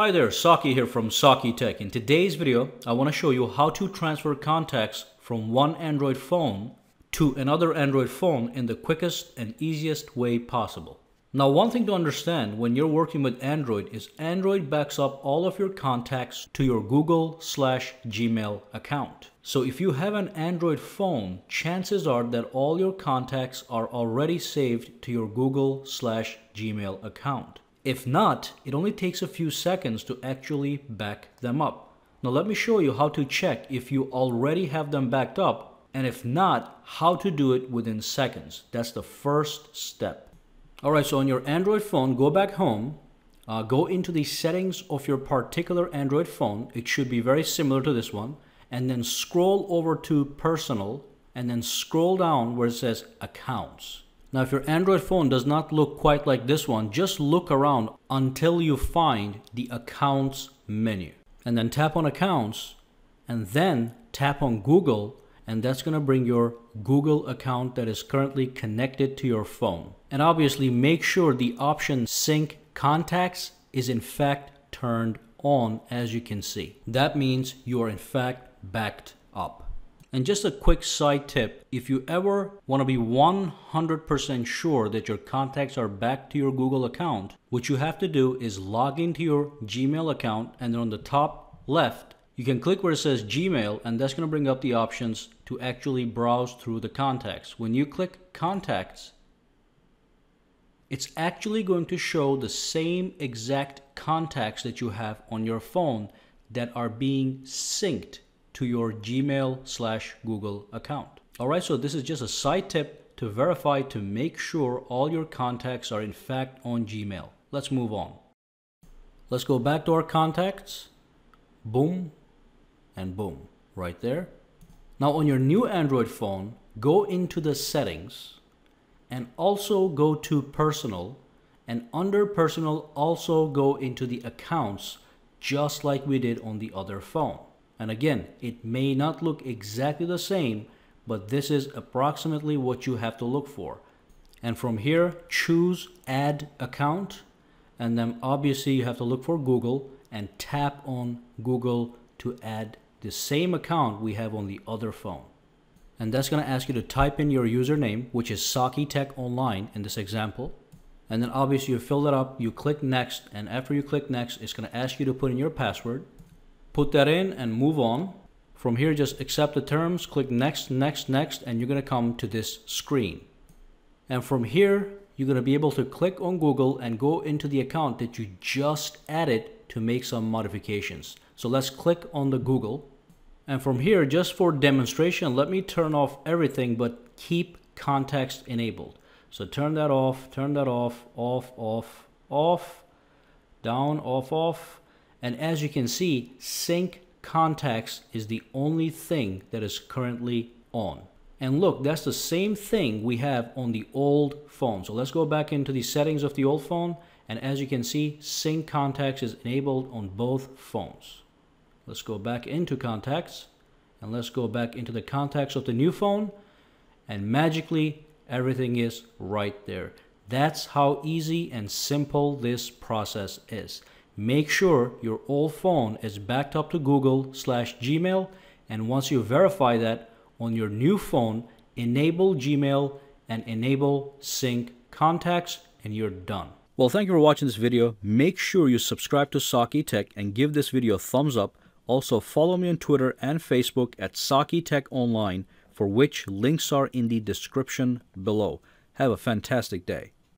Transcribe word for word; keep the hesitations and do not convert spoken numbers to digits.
Hi there, Saki here from SakiTech. In today's video, I want to show you how to transfer contacts from one Android phone to another Android phone in the quickest and easiest way possible. Now, one thing to understand when you're working with Android is Android backs up all of your contacts to your Google slash Gmail account. So if you have an Android phone, chances are that all your contacts are already saved to your Google slash Gmail account. If not, it only takes a few seconds to actually back them up. Now let me show you how to check if you already have them backed up, and if not, how to do it within seconds. That's the first step. All right, so on your Android phone, go back home, uh, go into the settings of your particular Android phone. It should be very similar to this one. And then scroll over to Personal, and then scroll down where it says Accounts. Now, if your Android phone does not look quite like this one, just look around until you find the Accounts menu. And then tap on Accounts, and then tap on Google, and that's going to bring your Google account that is currently connected to your phone. And obviously, make sure the option Sync Contacts is in fact turned on, as you can see. That means you are in fact backed up. And just a quick side tip, if you ever want to be one hundred percent sure that your contacts are back to your Google account, what you have to do is log into your Gmail account, and then on the top left, you can click where it says Gmail, and that's going to bring up the options to actually browse through the contacts. When you click Contacts, it's actually going to show the same exact contacts that you have on your phone that are being synced to your Gmail slash Google account. All right, so this is just a side tip to verify, to make sure all your contacts are in fact on Gmail. Let's move on. Let's go back to our contacts. Boom and boom, right there. Now on your new Android phone, go into the settings and also go to Personal, and under Personal also go into the Accounts, just like we did on the other phone. And again, it may not look exactly the same, but this is approximately what you have to look for. And from here, choose Add Account. And then obviously you have to look for Google and tap on Google to add the same account we have on the other phone. And that's going to ask you to type in your username, which is SakiTech Online in this example. And then obviously you fill that up, you click Next. And after you click Next, it's going to ask you to put in your password. Put that in and move on. From here, just accept the terms, click next, next, next, and you're going to come to this screen. And from here, you're going to be able to click on Google and go into the account that you just added to make some modifications. So let's click on the Google. And from here, just for demonstration, let me turn off everything but keep contacts enabled. So turn that off, turn that off, off, off, off, down, off, off. And as you can see, sync contacts is the only thing that is currently on. And look, that's the same thing we have on the old phone. So let's go back into the settings of the old phone. And as you can see, sync contacts is enabled on both phones. Let's go back into contacts, and let's go back into the contacts of the new phone. And magically, everything is right there. That's how easy and simple this process is. Make sure your old phone is backed up to Google slash Gmail, and once you verify that, on your new phone, enable Gmail and enable sync contacts, and you're done. Well, thank you for watching this video. Make sure you subscribe to SakiTech and give this video a thumbs up. Also, follow me on Twitter and Facebook at SakiTech Online, for which links are in the description below. Have a fantastic day.